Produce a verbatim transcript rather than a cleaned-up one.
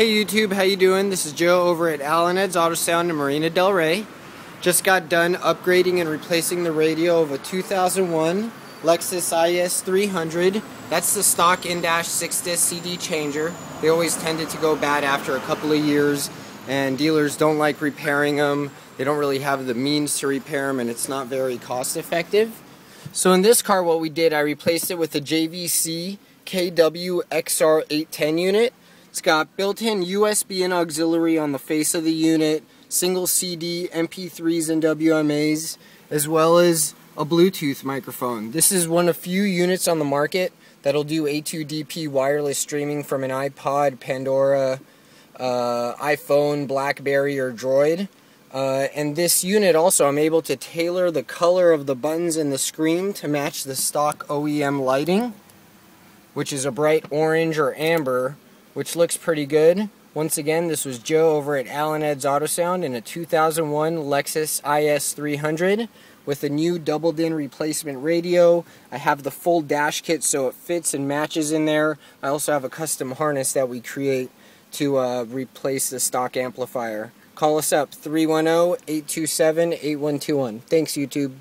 Hey YouTube, how you doing? This is Joe over at Allen Ed's Auto Sound in Marina Del Rey. Just got done upgrading and replacing the radio of a two thousand one Lexus I S three hundred. That's the stock in-dash six disc C D changer. They always tended to go bad after a couple of years, and dealers don't like repairing them. They don't really have the means to repair them, and it's not very cost effective. So in this car, what we did, I replaced it with a J V C K W X R eight ten unit. It's got built-in U S B and auxiliary on the face of the unit, single C D, M P threes and W M As, as well as a Bluetooth microphone. This is one of few units on the market that'll do A two D P wireless streaming from an iPod, Pandora, uh, iPhone, BlackBerry, or Droid. Uh, and this unit also, I'm able to tailor the color of the buttons and the screen to match the stock O E M lighting, which is a bright orange or amber, which looks pretty good. Once again, this was Joe over at Allen Ed's Auto Sound in a two thousand one Lexus I S three hundred with a new doubled-in replacement radio. I have the full dash kit so it fits and matches in there. I also have a custom harness that we create to uh, replace the stock amplifier. Call us up, three one zero, eight two seven, eight one two one. Thanks, YouTube.